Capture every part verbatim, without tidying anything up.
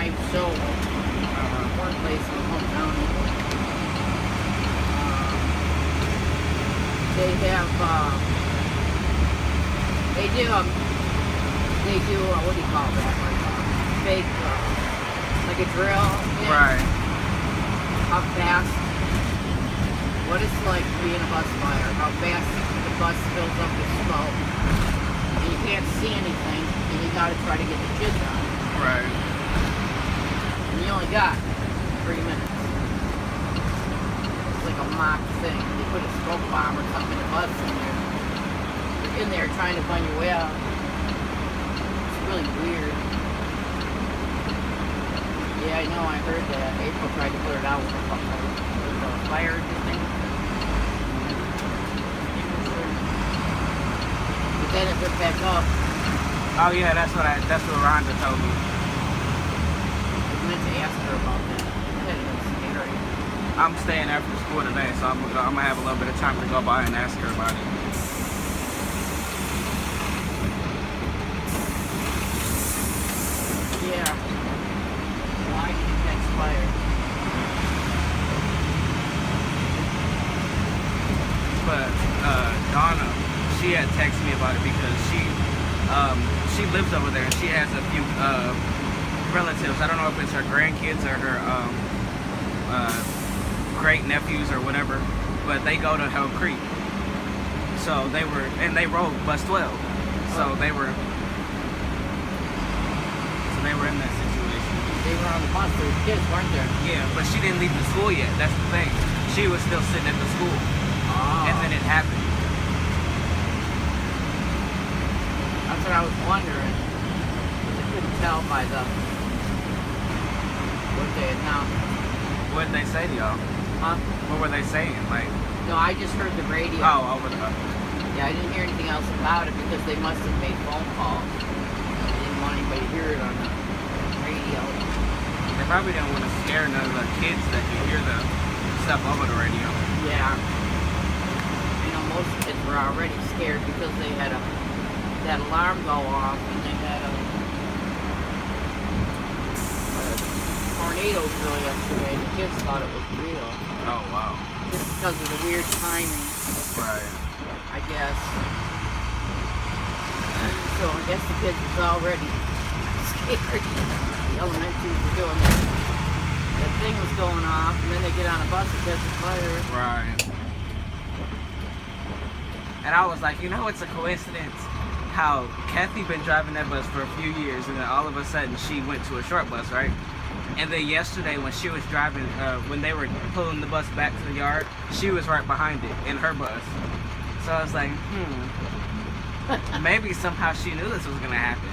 my show, uh, workplace in Home County. Uh, they have, uh, they do, um, they do, uh, what do you call that? Like, uh, fake, uh, like a drill. Thing. Right. How fast, what it's like being a bus flyer, how fast the bus fills up with smoke. And you can't see anything, and you gotta try to get the kids out. Right. And you only got three minutes. It's like a mock thing. They put a smoke bomb or something in the bus in there. You're in there trying to find your way out. It's really weird. Yeah, I know, I heard that. April tried to put it out with a fire thing. But then it went back up. Oh yeah, that's what I, that's what Rhonda told me. I'm staying after school today, so I'm gonna, I'm gonna have a little bit of time to go by and ask her about it. Yeah. Why did it catch fire? But uh, Donna, she had texted me about it because she um, she lives over there and she has a few uh, relatives. I don't know if it's her grandkids or her. Um, uh, great nephews or whatever, but they go to Hell Creek, so they were, and they rode bus twelve, so oh. they were, so they were in that situation. They were on the bus, there were kids, weren't there? Yeah, but she didn't leave the school yet, that's the thing. She was still sitting at the school, oh. and then it happened. That's what I was wondering, because I couldn't tell by the, what they announced. What did they say to y'all? Huh? What were they saying? Like? No, I just heard the radio. Oh, over the. Yeah, I didn't hear anything else about it because they must have made phone calls. They didn't want anybody to hear it on the radio. They probably didn't want to scare none of the kids that could hear the stuff over the radio. Yeah. You know, most kids were already scared because they had a that alarm go off and they had a, a tornado drill yesterday, and the kids thought it was real. Oh, wow. Just because of the weird timing. Right. I guess. So I guess the kids was already scared. The elementary were doing that. That thing was going off, and then they get on a bus and catch a fire. Right. And I was like, you know, it's a coincidence how Kathy been driving that bus for a few years, and then all of a sudden she went to a short bus, right? And then yesterday when she was driving, uh, when they were pulling the bus back to the yard, she was right behind it in her bus. So I was like, hmm, maybe somehow she knew this was going to happen.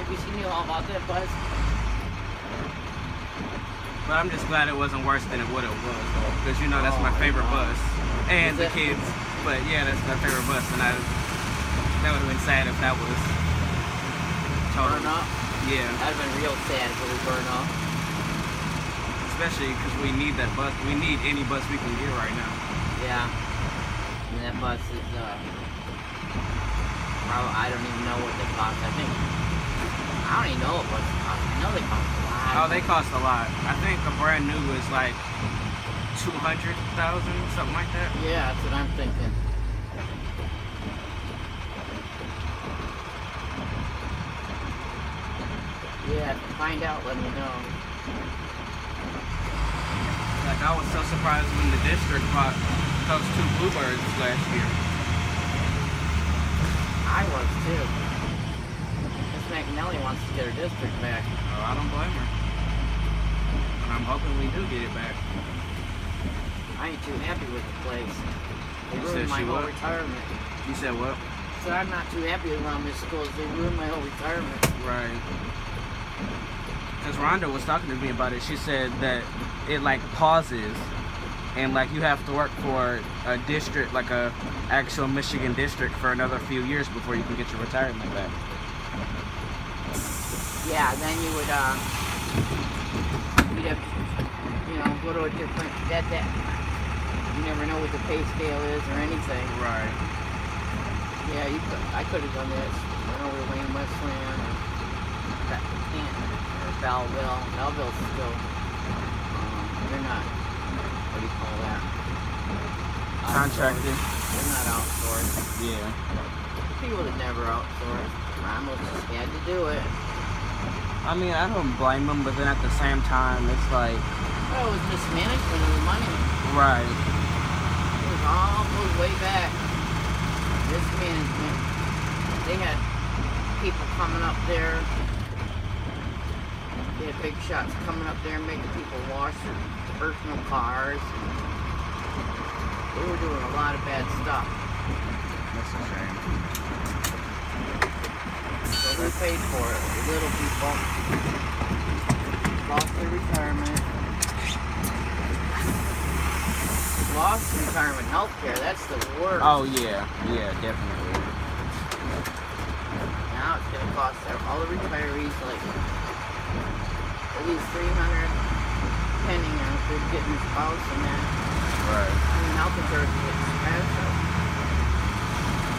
Maybe she knew all about that bus. But I'm just glad it wasn't worse than it would have was, because you know that's oh, my favorite wow. bus. And the kids. But yeah, that's my favorite bus, and I, that would have been sad if that was totally not. Yeah. That would have been real sad if it would burn off. Especially because we need that bus. We need any bus we can get right now. Yeah. And that bus is, uh, probably, I don't even know what they cost. I think, I don't even know what bus they cost. I know they cost a lot. Oh, they cost a lot. I think a brand new is like two hundred thousand dollars, something like that. Yeah, that's what I'm thinking. Yeah, find out, let me know. Like, I was so surprised when the district bought those two Bluebirds last year. I was, too. Miss McNally wants to get her district back. Oh, I don't blame her. And I'm hoping we do get it back. I ain't too happy with the place. They ruined my whole retirement. You said what? So I'm not too happy around this school. They ruined my whole retirement. Right. Because Rhonda was talking to me about it, she said that it like pauses and like you have to work for a district, like a actual Michigan district for another few years before you can get your retirement back. Yeah, then you would, uh, you'd have, you know, go to a different, that, that, you never know what the pay scale is or anything. Right. Yeah, you could, I could have done this, went over to Wayne Westland or that, Belleville. Belleville's still, um, they're not, what do you call that? Contracted. They're not outsourced. Yeah. People that never outsourced. Ramos just had to do it. I mean, I don't blame them, but then at the same time, it's like... Well, it was just management of the money. Right. It was all moved way back. This management. They had people coming up there. They had big shots coming up there, making people wash their personal cars. They were doing a lot of bad stuff. That's a shame. So they paid for it. The little people lost their retirement. Lost retirement health care. That's the worst. Oh, yeah. Yeah, definitely. Now it's going to cost all the retirees like at least three hundred dollars depending on if they're getting a spouse and that. Right. I mean, health insurance is expensive.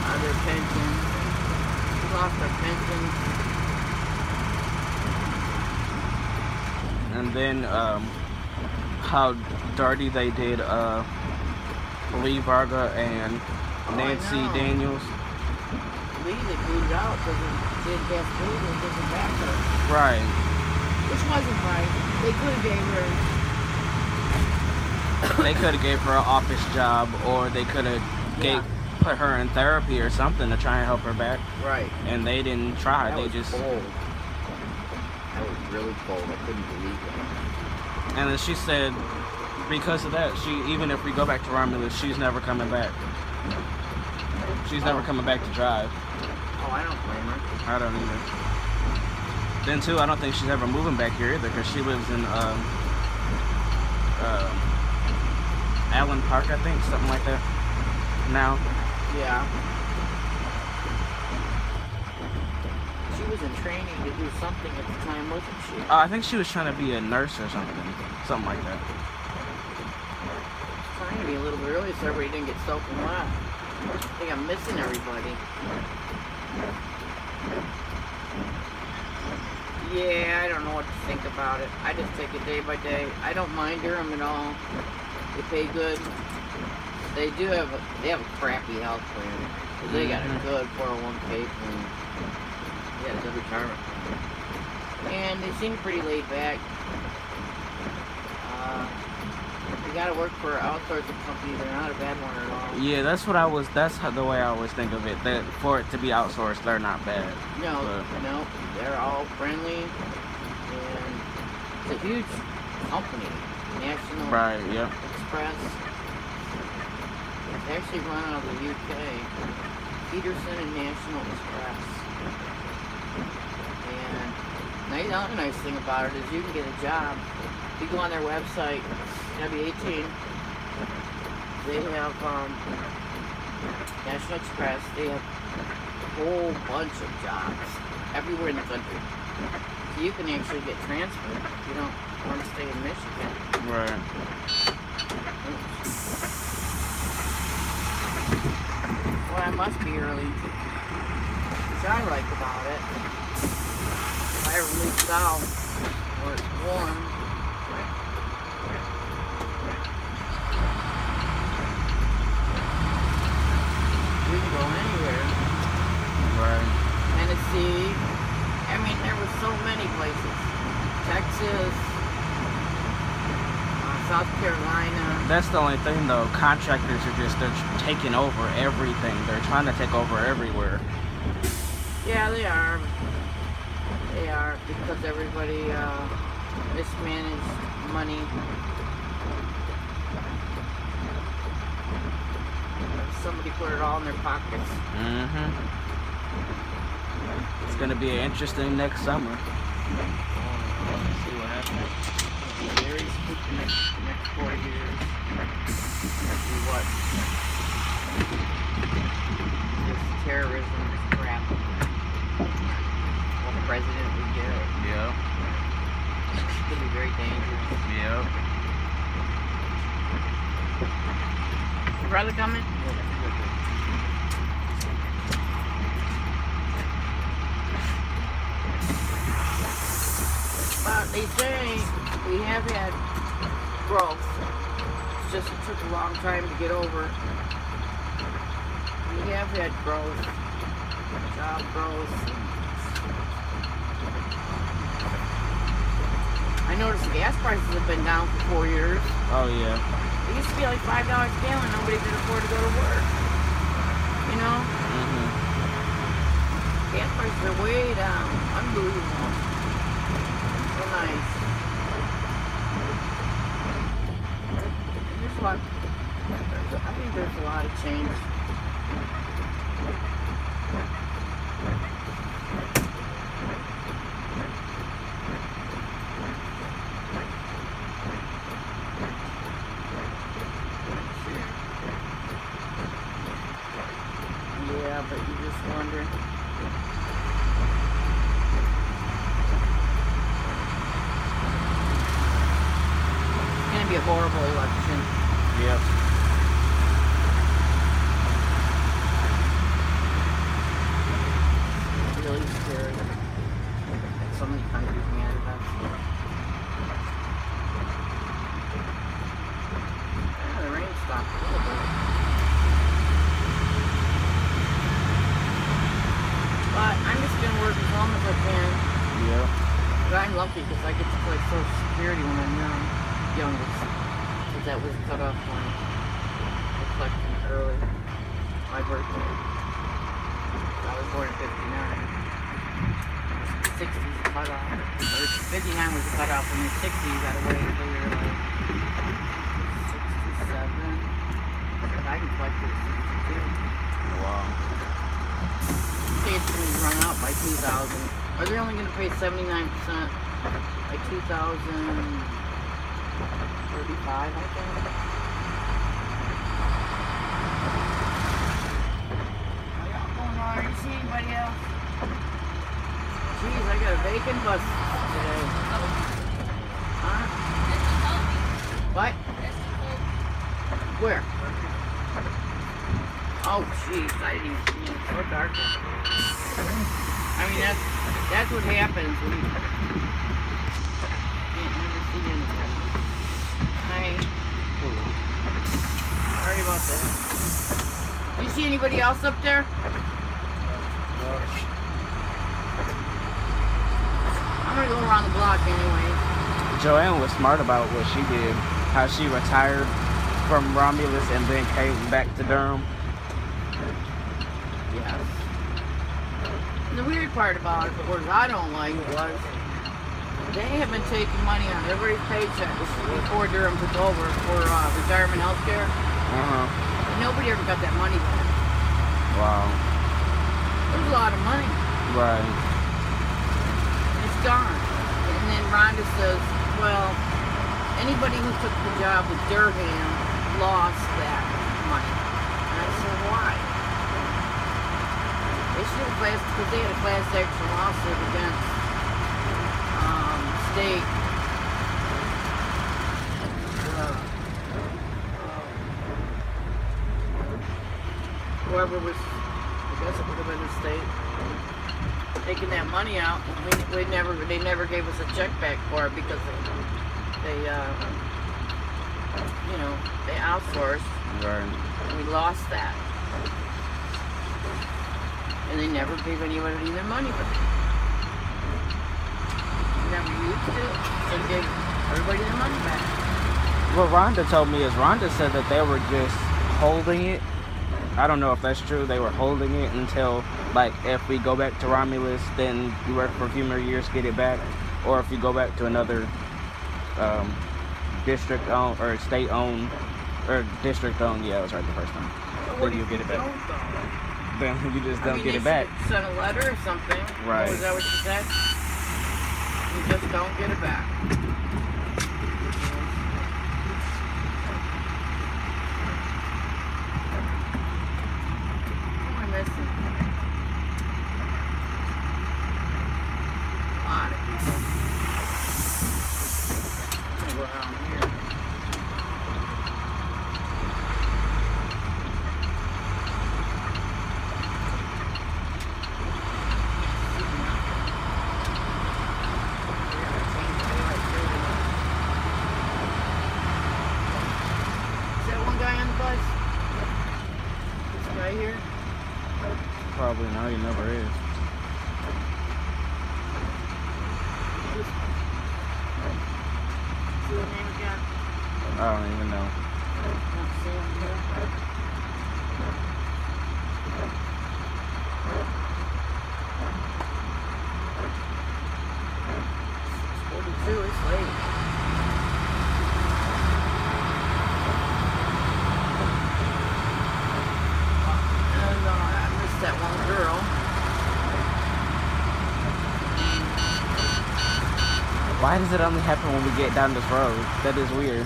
Other pensions. We lost our pensions. And then, um, how dirty they did, uh, Lee Varga and oh, Nancy Daniels. Lee, they booted out because they did that food and didn't back her. Right. Which wasn't right. They could have gave her. They could have gave her an office job, or they could have yeah. put her in therapy or something to try and help her back. Right. And they didn't try. That they was just. Bold. That was really bold. I couldn't believe it. And then she said, because of that, she even if we go back to Romulus, she's never coming back. She's oh. never coming back to drive. Oh, I don't blame her. I don't either. Then too, I don't think she's ever moving back here either, because she lives in. Um, uh, Allen Park, I think, something like that. Now. Yeah. She was in training to do something at the time, wasn't she? Uh, I think she was trying to be a nurse or something, something like that. She was trying to be a little bit early so everybody didn't get soaking wet. I think I'm missing everybody. Yeah, I don't know what to think about it. I just take it day by day. I don't mind Durham at all. They pay good. They do have a, they have a crappy health plan. But they got a good four oh one K plan. They got a good retirement plan. And they seem pretty laid back. Uh, they got to work for an outsourcing company. They're not a bad one at all. Yeah, that's what I was, that's how, the way I always think of it. That for it to be outsourced, they're not bad. No, but. no. They're all friendly. And it's a huge company. National right, yeah. Express. It's actually run out of the U K. Peterson and National Express. And another nice thing about it is you can get a job. If you go on their website, W eighteen, they have um, National Express. They have a whole bunch of jobs everywhere in the country. So you can actually get transferred. You don't want to stay in Michigan. Right. Well, I must be early. Which I like about it. If I ever leave south where it's warm, we can go anywhere. Right. Tennessee. I mean, there were so many places. Texas. South Carolina. That's the only thing, though. Contractors are just, they're taking over everything. They're trying to take over everywhere. Yeah, they are. They are, because everybody uh, mismanaged money. Somebody put it all in their pockets. Mm-hmm. It's going to be interesting next summer. Let's see what happens. Very spooky next, next four years. Actually, what? This terrorism is crap. Well, the president would get it. Yeah. It's going to be very dangerous. Yeah. Your brother coming? Yeah. Bye. they say we have had growth. It's just it took a long time to get over. We have had growth, job growth. I noticed the gas prices have been down for four years. Oh yeah. It used to be like five dollars a gallon. Nobody could afford to go to work. You know. Mm-hmm. Gas prices are way down. Unbelievable. So nice. There's a lot. I think there's a lot of change. Smart about what she did, how she retired from Romulus and then came back to Durham. Yeah. And the weird part about it, the words I don't like, was they have been taking money on every paycheck before Durham took over for uh, retirement health care. Uh-huh. And nobody ever got that money back. Wow. It was a lot of money. Right. It's gone. And then Rhonda says, well, anybody who took the job with Durham lost that money. And I said, why? They should have class, because they had a class action lawsuit against um, state uh, whoever was, I guess it would have been the state, taking that money out. We, we never, they never gave us a check back for it because they, they uh, you know, they outsourced. Right. We lost that. And they never gave anybody their money back. They never used it. They gave everybody their money back. What Rhonda told me is Rhonda said that they were just holding it. I don't know if that's true. They were holding it until, like, if we go back to Romulus, then you work for a few more years, get it back. Or if you go back to another um, district-owned, or state-owned, or district-owned, yeah, I was right the first time. Then you get it back. Then you just don't I mean, get it back. Send a letter or something. Right. Is that what you said? You just don't get it back. I Now he never is. I don't even know. forty-two, it's late. Why does it only happen when we get down this road? That is weird.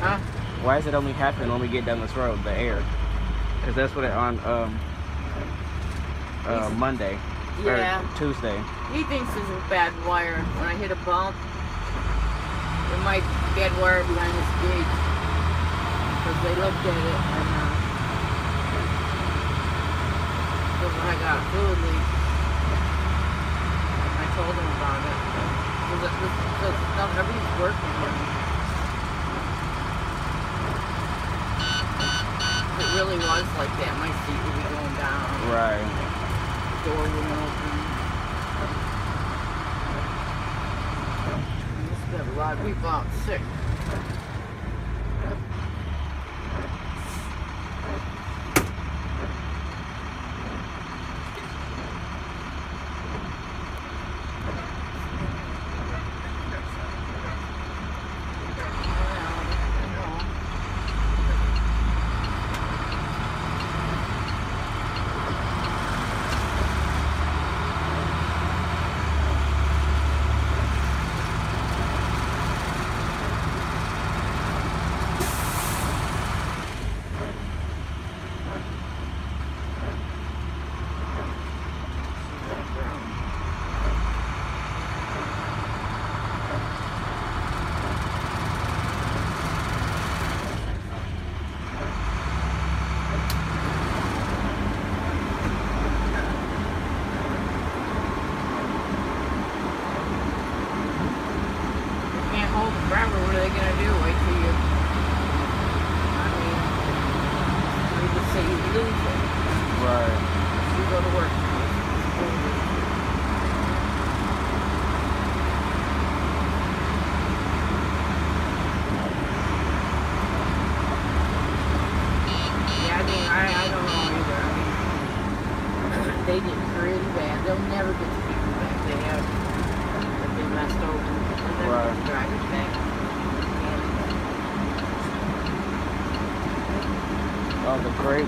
Huh? Why does it only happen when we get down this road, the air? Because that's what it on um, uh, Monday, yeah. Or Tuesday. He thinks it's a bad wire. When I hit a bump, it might be dead wire behind this gate. Because they looked at it and uh, when I got a food leak, I told him about it. Because everything's working here. If it really was like that, my seat would be going down. Right. The door wouldn't open. It's been a lot. We bought sick.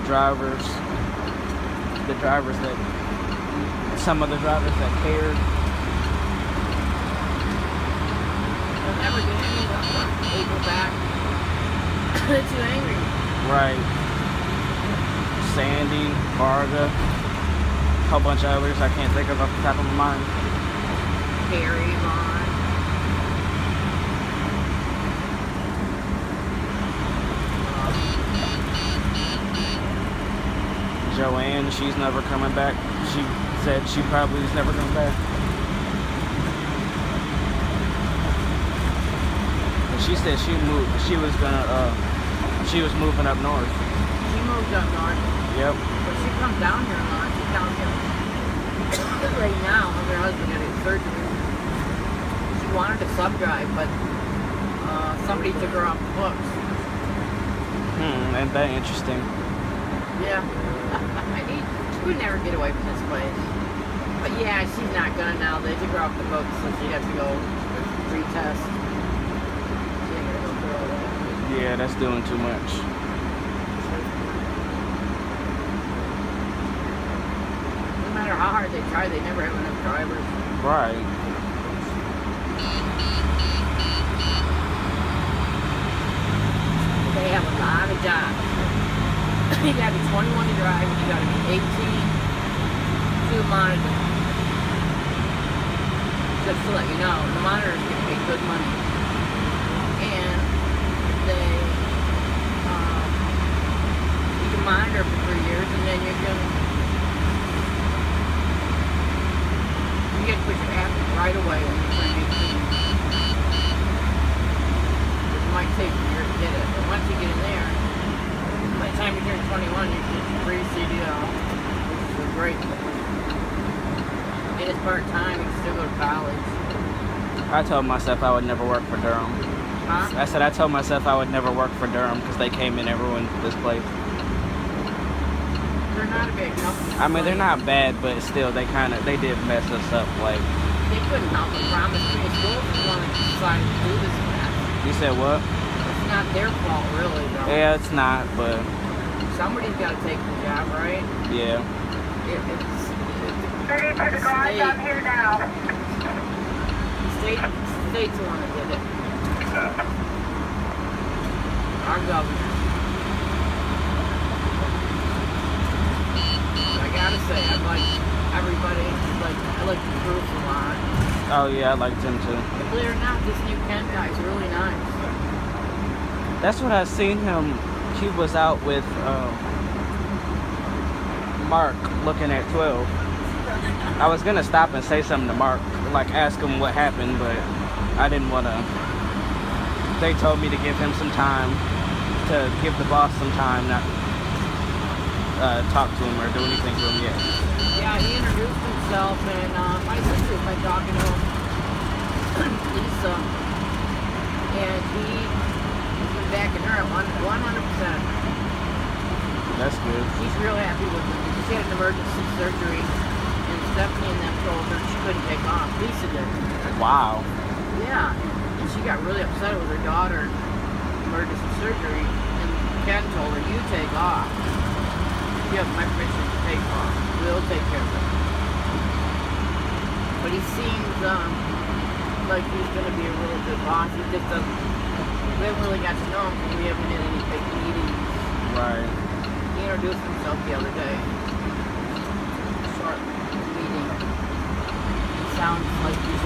Drivers, the drivers that, some of the drivers that cared. They'll never get any of them. They go back. They're too angry. Right. Sandy, Varga, a whole bunch of others I can't think of off the top of my mind. Barry, Vaughn. Joanne, she's never coming back. She said she probably is never coming back. And she said she moved. She was gonna. Uh, she was moving up north. She moved up north. Yep. But she comes down here a lot. She's down here right now. Her husband had his surgery. She wanted a sub drive, but uh, somebody took her off the books. Hmm. Ain't that interesting? Yeah. I need, she would never get away from this place. But yeah, she's not gonna now. They took her off the boat, so she'd have to go retest. She ain't gonna go through all that. Yeah, that's doing too much. No matter how hard they try, they never have enough drivers. Right. They have a lot of jobs. You gotta be twenty-one to drive, and you gotta be eighteen to monitor. Just to let you know, the monitors can pay good money. And they, um, you can monitor for three years, and then you can, you get to put your app right away when you turn eighteen. It might take a year to get it, but once you get in there, by the time you turn twenty-one, you get free C D L, which is a great thing. part-time and still go to college. I told myself I would never work for Durham. Huh? I said I told myself I would never work for Durham because they came in and ruined this place. They're not a bad company. I mean, they're not bad, but still, they kind of, they did mess us up, like. They couldn't help but promise me a school if you want to decide to do this mess. You said what? It's not their fault, really, though. Yeah, it's not, but. Somebody's got to take the job, right? Yeah. It, it's, ready for the garage, I'm here now. State, state's the one that did it. Our governor. I gotta say, I like everybody. Like, I like the group a lot. Oh yeah, I liked him too. But believe it or not, this new Ken guy is really nice. That's what I seen him. He was out with um, Mark, looking at twelve. I was gonna stop and say something to Mark, like ask him what happened, but I didn't wanna. They told me to give him some time, to give the boss some time, not uh, talk to him or do anything to him yet. Yeah, he introduced himself, and uh, my sister's been talking to him, Lisa, and he has been backing her up one hundred percent. That's good. He's real happy with him. He's had an emergency surgery. Stephanie and them told her she couldn't take off. Lisa did. Wow. Yeah, and she got really upset with her daughter, emergency surgery, and Ken told her, you take off. You have my permission to take off. We'll take care of it. But he seems um, like he's going to be a really good boss. He just doesn't, we haven't really got to know him because we haven't had any big meetings. Right. He introduced himself the other day. Shortly. Sounds like you